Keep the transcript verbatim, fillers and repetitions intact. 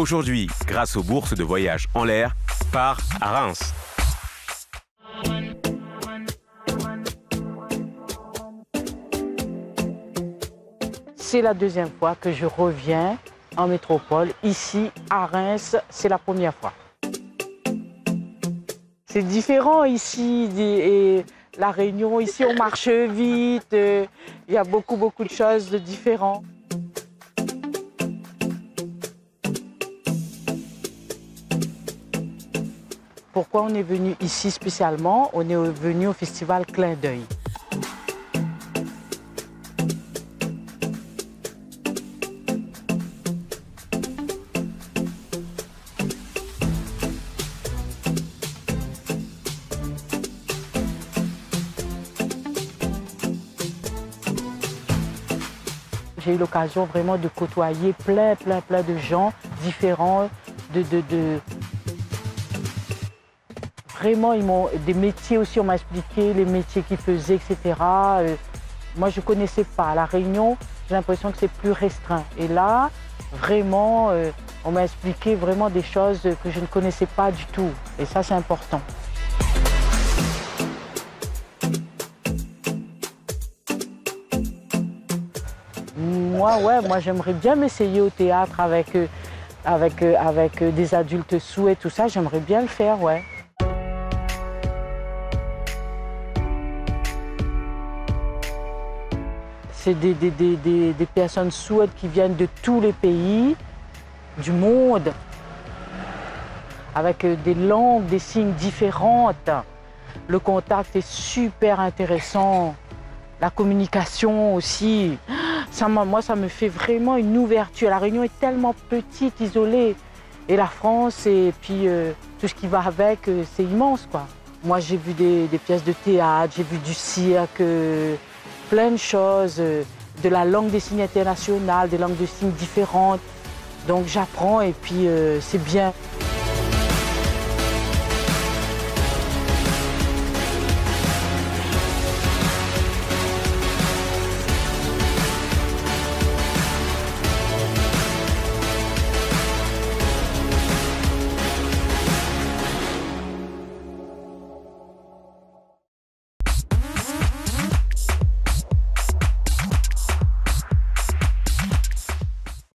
aujourd'hui, grâce aux bourses de voyage en l'air, part à Reims. C'est la deuxième fois que je reviens en métropole. Ici, à Reims, c'est la première fois. C'est différent ici. Et La Réunion, ici, on marche vite. Il y a beaucoup, beaucoup de choses de différentes. Pourquoi on est venu ici spécialement? On est venu au Festival Clin d'œil. J'ai eu l'occasion vraiment de côtoyer plein, plein, plein de gens différents, de, de, de... Vraiment, ils m'ont des métiers aussi, on m'a expliqué les métiers qu'ils faisaient, et cetera. Euh, moi, je ne connaissais pas. À La Réunion, j'ai l'impression que c'est plus restreint. Et là, vraiment, euh, on m'a expliqué vraiment des choses que je ne connaissais pas du tout. Et ça, c'est important. Moi, ouais, moi, j'aimerais bien m'essayer au théâtre avec, euh, avec, euh, avec euh, des adultes sous et tout ça. J'aimerais bien le faire, ouais. C'est des, des, des, des, des personnes sourdes qui viennent de tous les pays du monde, avec des langues, des signes différentes. Le contact est super intéressant. La communication aussi. Ça, moi, ça me fait vraiment une ouverture. La Réunion est tellement petite, isolée. Et la France, et puis euh, tout ce qui va avec, euh, c'est immense, quoi. Moi, j'ai vu des, des pièces de théâtre, j'ai vu du cirque. Euh, plein de choses, de la langue des signes internationales, des langues de signes différentes. Donc j'apprends et puis euh, c'est bien.